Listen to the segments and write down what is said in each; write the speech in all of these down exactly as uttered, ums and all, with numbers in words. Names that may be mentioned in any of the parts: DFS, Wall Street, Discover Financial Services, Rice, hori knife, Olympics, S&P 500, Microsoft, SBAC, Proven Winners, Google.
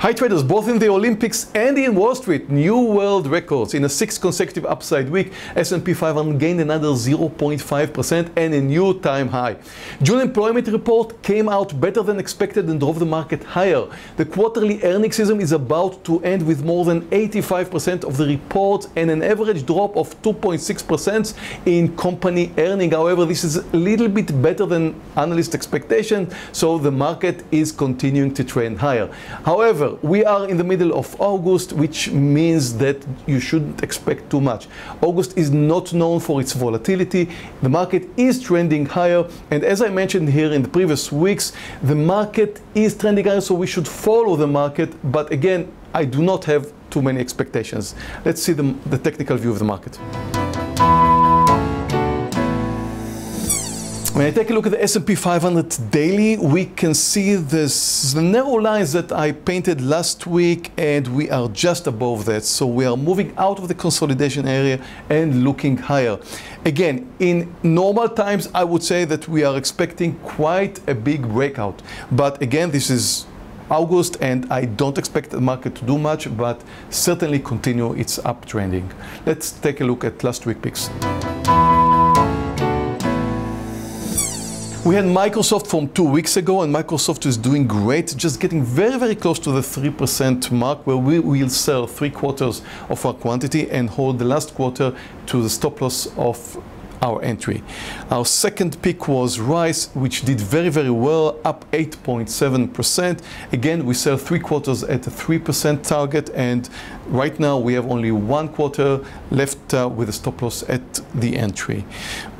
Hi traders, both in the Olympics and in Wall Street, new world records. In a sixth consecutive upside week, S and P five hundred gained another zero point five percent and a new time high. June employment report came out better than expected and drove the market higher. The quarterly earnings season is about to end with more than eighty-five percent of the reports and an average drop of two point six percent in company earnings. However, this is a little bit better than analyst expectation, so the market is continuing to trend higher. However, we are in the middle of August, which means that you shouldn't expect too much. August is not known for its volatility. The market is trending higher, and as I mentioned here in the previous weeks, the market is trending higher, so we should follow the market. But again, I do not have too many expectations. Let's see the, the technical view of the market. When I take a look at the S and P five hundred daily, we can see this, the narrow lines that I painted last week, and we are just above that. So we are moving out of the consolidation area and looking higher. Again, in normal times, I would say that we are expecting quite a big breakout. But again, this is August, and I don't expect the market to do much, but certainly continue its uptrending. Let's take a look at last week's picks. We had Microsoft from two weeks ago, and Microsoft is doing great, just getting very, very close to the three percent mark, where we will sell three quarters of our quantity and hold the last quarter to the stop loss of our entry. Our second pick was Rice, which did very, very well, up eight point seven percent. Again, we sell three quarters at the three percent target, and right now we have only one quarter left uh, with a stop loss at the entry.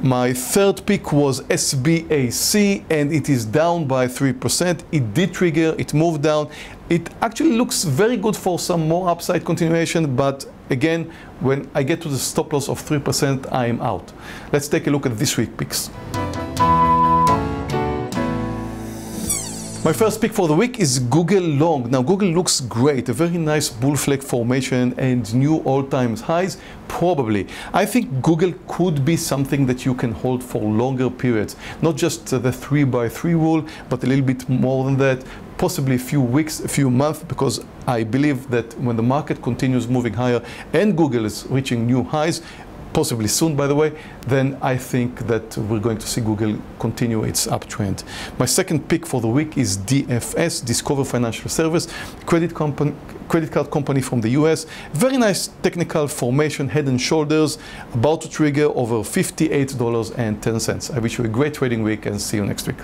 My third pick was S B A C, and it is down by three percent. It did trigger, it moved down. It actually looks very good for some more upside continuation, but again, when I get to the stop loss of three percent, I am out. Let's take a look at this week's picks. My first pick for the week is Google long. Now, Google looks great, a very nice bull flag formation and new all-time highs, probably. I think Google could be something that you can hold for longer periods, not just uh, the three by three rule, but a little bit more than that, possibly a few weeks, a few months, because I believe that when the market continues moving higher and Google is reaching new highs, possibly soon, by the way, then I think that we're going to see Google continue its uptrend. My second pick for the week is D F S, Discover Financial Services, credit, credit card company from the U S. Very nice technical formation, head and shoulders, about to trigger over fifty-eight dollars and ten cents. I wish you a great trading week, and see you next week.